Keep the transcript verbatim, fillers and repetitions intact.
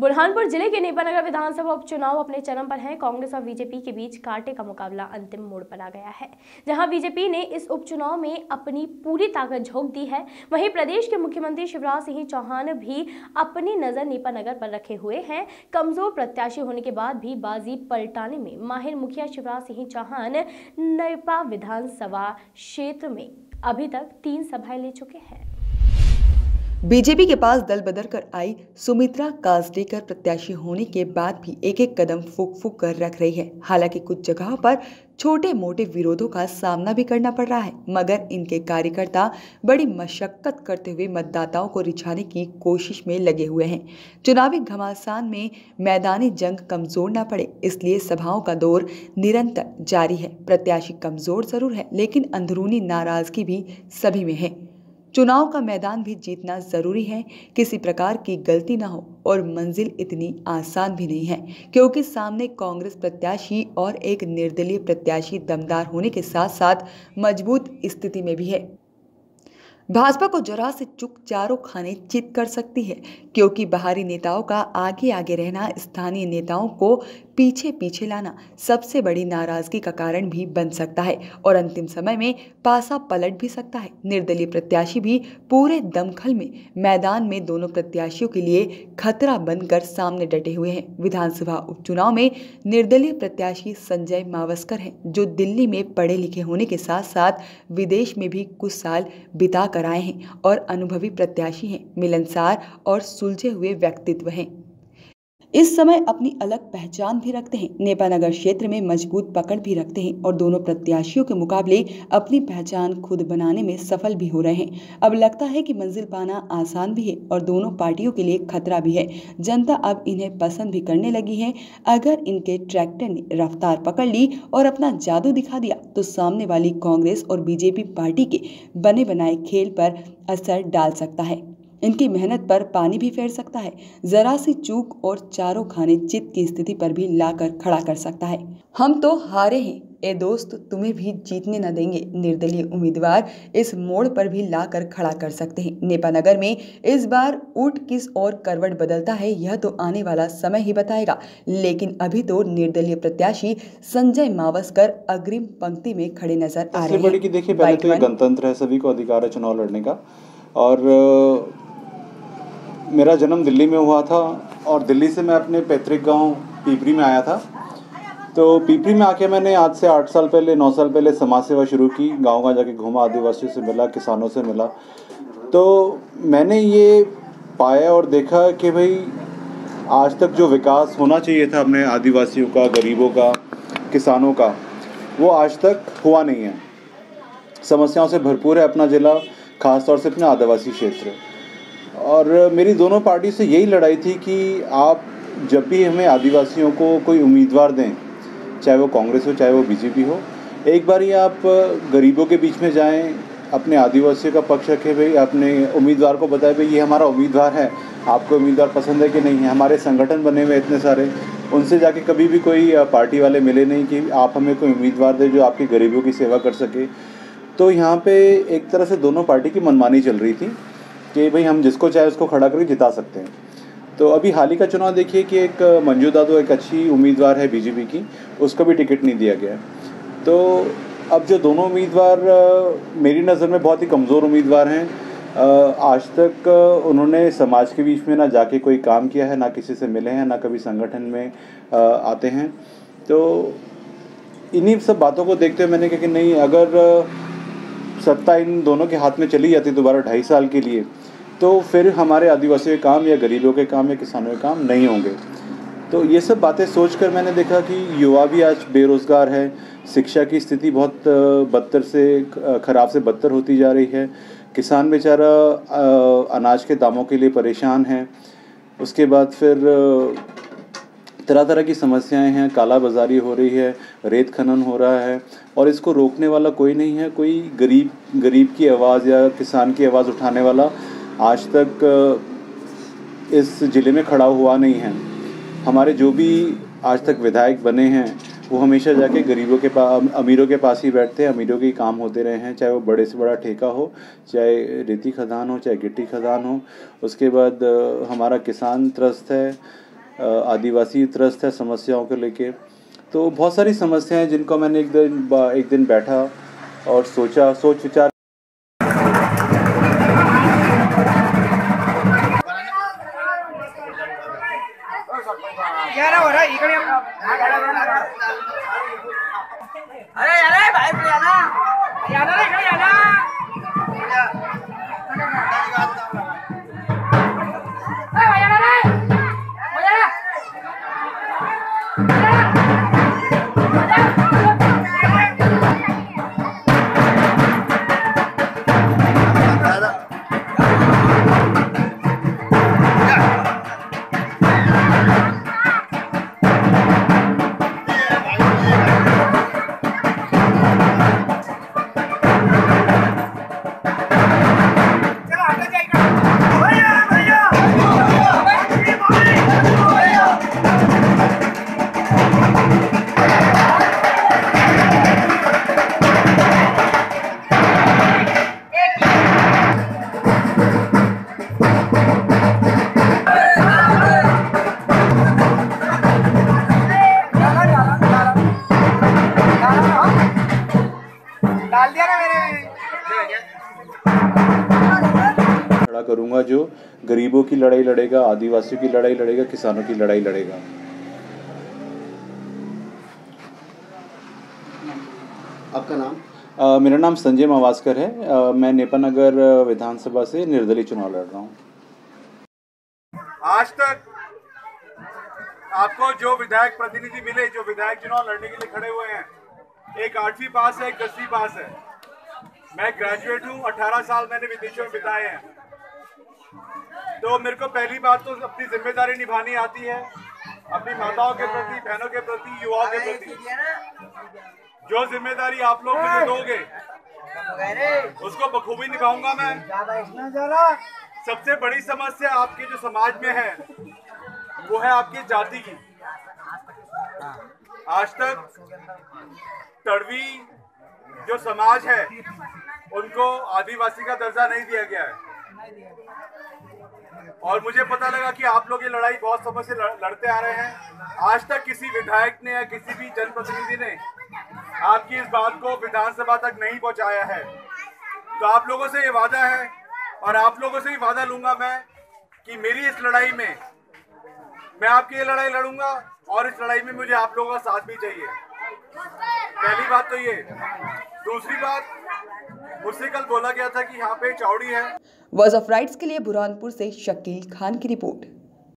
बुरहानपुर जिले के नेपानगर विधानसभा उपचुनाव अपने चरम पर है। कांग्रेस और बीजेपी के बीच कांटे का मुकाबला अंतिम मोड़ पर आ गया है। जहां बीजेपी ने इस उपचुनाव में अपनी पूरी ताकत झोंक दी है, वहीं प्रदेश के मुख्यमंत्री शिवराज सिंह चौहान भी अपनी नजर नेपानगर पर रखे हुए हैं। कमजोर प्रत्याशी होने के बाद भी बाजी पलटाने में माहिर मुखिया शिवराज सिंह चौहान नेपा विधानसभा क्षेत्र में अभी तक तीन सभाएं ले चुके हैं। बीजेपी के पास दल बदल कर आई सुमित्रा काजलेकर प्रत्याशी होने के बाद भी एक एक कदम फूक फूक कर रख रही है। हालांकि कुछ जगहों पर छोटे मोटे विरोधों का सामना भी करना पड़ रहा है, मगर इनके कार्यकर्ता बड़ी मशक्कत करते हुए मतदाताओं को रिझाने की कोशिश में लगे हुए हैं। चुनावी घमासान में मैदानी जंग कमजोर ना पड़े, इसलिए सभाओं का दौर निरंतर जारी है। प्रत्याशी कमजोर जरूर है, लेकिन अंदरूनी नाराजगी भी सभी में है। चुनाव का मैदान भी जीतना जरूरी है, किसी प्रकार की गलती ना हो, और मंजिल इतनी आसान भी नहीं है, क्योंकि सामने कांग्रेस प्रत्याशी और एक निर्दलीय प्रत्याशी दमदार होने के साथ साथ मजबूत स्थिति में भी है। भाजपा को जरा से चुक चारों खाने चित कर सकती है, क्योंकि बाहरी नेताओं का आगे आगे रहना स्थानीय नेताओं को पीछे पीछे लाना सबसे बड़ी नाराजगी का कारण भी बन सकता है, और अंतिम समय में पासा पलट भी सकता है। निर्दलीय प्रत्याशी भी पूरे दमखल में मैदान में दोनों प्रत्याशियों के लिए खतरा बनकर सामने डटे हुए हैं। विधानसभा उपचुनाव में निर्दलीय प्रत्याशी संजय मावस्कर हैं, जो दिल्ली में पढ़े लिखे होने के साथ साथ विदेश में भी कुछ साल बिता कर आए हैं और अनुभवी प्रत्याशी हैं, मिलनसार और सुलझे हुए व्यक्तित्व हैं। इस समय अपनी अलग पहचान भी रखते हैं, नेपानगर क्षेत्र में मजबूत पकड़ भी रखते हैं, और दोनों प्रत्याशियों के मुकाबले अपनी पहचान खुद बनाने में सफल भी हो रहे हैं। अब लगता है कि मंजिल पाना आसान भी है और दोनों पार्टियों के लिए खतरा भी है। जनता अब इन्हें पसंद भी करने लगी है। अगर इनके ट्रैक्टर ने रफ्तार पकड़ ली और अपना जादू दिखा दिया तो सामने वाली कांग्रेस और बीजेपी पार्टी के बने बनाए खेल पर असर डाल सकता है, इनकी मेहनत पर पानी भी फेर सकता है, जरा सी चूक और चारों खाने चित की स्थिति पर भी लाकर खड़ा कर सकता है। हम तो हारे हैं, ए दोस्त तुम्हें भी जीतने न देंगे, निर्दलीय उम्मीदवार इस मोड़ पर भी लाकर खड़ा कर सकते हैं। नेपानगर में इस बार ऊंट किस और करवट बदलता है, यह तो आने वाला समय ही बताएगा, लेकिन अभी तो निर्दलीय प्रत्याशी संजय मावस्कर अग्रिम पंक्ति में खड़े नजर आ रहे हैं। देखिए, पहले तो ये गणतंत्र है, सभी को अधिकार है चुनाव लड़ने का, और मेरा जन्म दिल्ली में हुआ था और दिल्ली से मैं अपने पैतृक गांव पिपरी में आया था। तो पिपरी में आके मैंने आज से आठ साल पहले नौ साल पहले समाज सेवा शुरू की। गांव गाँव जाके घूमा, आदिवासियों से मिला, किसानों से मिला, तो मैंने ये पाया और देखा कि भाई आज तक जो विकास होना चाहिए था अपने आदिवासियों का, गरीबों का, किसानों का, वो आज तक हुआ नहीं है। समस्याओं से भरपूर है अपना ज़िला, ख़ासतौर से अपना आदिवासी क्षेत्र। और मेरी दोनों पार्टी से यही लड़ाई थी कि आप जब भी हमें आदिवासियों को कोई उम्मीदवार दें, चाहे वो कांग्रेस हो चाहे वो बीजेपी हो, एक बार ही आप गरीबों के बीच में जाएं, अपने आदिवासियों का पक्ष रखें। भाई अपने उम्मीदवार को बताएं, भाई ये हमारा उम्मीदवार है, आपको उम्मीदवार पसंद है कि नहीं है। हमारे संगठन बने हुए इतने सारे, उनसे जाके कभी भी कोई पार्टी वाले मिले नहीं कि आप हमें कोई उम्मीदवार दें जो आपकी गरीबों की सेवा कर सके। तो यहाँ पे एक तरह से दोनों पार्टी की मनमानी चल रही थी कि भाई हम जिसको चाहे उसको खड़ा करके जिता सकते हैं। तो अभी हाल ही का चुनाव देखिए कि एक मंजू दादू एक अच्छी उम्मीदवार है बीजेपी की, उसको भी टिकट नहीं दिया गया। तो अब जो दोनों उम्मीदवार मेरी नज़र में बहुत ही कमज़ोर उम्मीदवार हैं, आज तक उन्होंने समाज के बीच में ना जाके कोई काम किया है, ना किसी से मिले हैं, ना कभी संगठन में आते हैं। तो इन्हीं सब बातों को देखते हुए मैंने कहा कि नहीं, अगर सत्ता इन दोनों के हाथ में चली जाती दोबारा ढाई साल के लिए, तो फिर हमारे आदिवासियों के काम या गरीबों के काम या किसानों के काम नहीं होंगे। तो ये सब बातें सोचकर मैंने देखा कि युवा भी आज बेरोज़गार है, शिक्षा की स्थिति बहुत बदतर से ख़राब से बदतर होती जा रही है, किसान बेचारा अनाज के दामों के लिए परेशान है, उसके बाद फिर तरह तरह की समस्याएं हैं, काला बाजारी हो रही है, रेत खनन हो रहा है, और इसको रोकने वाला कोई नहीं है। कोई गरीब गरीब की आवाज़ या किसान की आवाज़ उठाने वाला आज तक इस ज़िले में खड़ा हुआ नहीं है। हमारे जो भी आज तक विधायक बने हैं वो हमेशा जाके गरीबों के पास, अमीरों के पास ही बैठते हैं, अमीरों के ही काम होते रहे हैं, चाहे वो बड़े से बड़ा ठेका हो, चाहे रेती खदान हो, चाहे गिट्टी खदान हो। उसके बाद हमारा किसान त्रस्त है, आदिवासी त्रस्त है समस्याओं को लेके। तो बहुत सारी समस्याएं जिनको मैंने एक दिन एक दिन बैठा और सोचा, सोच विचार। करूंगा जो गरीबों की लड़ाई लड़ेगा, आदिवासियों की लड़ाई लड़ेगा, किसानों की लड़ाई लड़ेगा। आपका नाम? आ, मेरा नाम संजय मवास्कर है। आ, मैं नेपानगर विधानसभा से निर्दलीय चुनाव लड़ रहा हूँ। आज तक आपको जो विधायक प्रतिनिधि मिले, जो विधायक चुनाव लड़ने के लिए खड़े हुए हैं, एक आठवीं पास है, एक दसवीं पास है। मैं ग्रेजुएट हूँ, अठारह साल मैंने विदेशों में बिताए हैं। तो मेरे को पहली बात तो अपनी जिम्मेदारी निभानी आती है, अपनी माताओं के प्रति, बहनों के प्रति, युवाओं के प्रति। जो जिम्मेदारी आप लोग मुझे दोगे उसको बखूबी निभाऊंगा मैं। सबसे बड़ी समस्या आपके जो समाज में है वो है आपकी जाति की। आज तक तड़वी जो समाज है उनको आदिवासी का दर्जा नहीं दिया गया है। और मुझे पता लगा कि आप लोग ये लड़ाई बहुत समय से लड़ते आ रहे हैं। आज तक किसी विधायक ने या किसी भी जनप्रतिनिधि ने आपकी इस बात को विधानसभा तक नहीं पहुंचाया है। तो आप लोगों से ये वादा है और आप लोगों से ही वादा लूंगा मैं कि मेरी इस लड़ाई में मैं आपकी ये लड़ाई लड़ूंगा और इस लड़ाई में मुझे आप लोगों का साथ भी चाहिए। पहली बात तो ये। दूसरी बात, मुझसे कल बोला गया था कि यहाँ पे चौड़ी है। वॉइस ऑफ राइट्स के लिए बुरहानपुर से शकील खान की रिपोर्ट।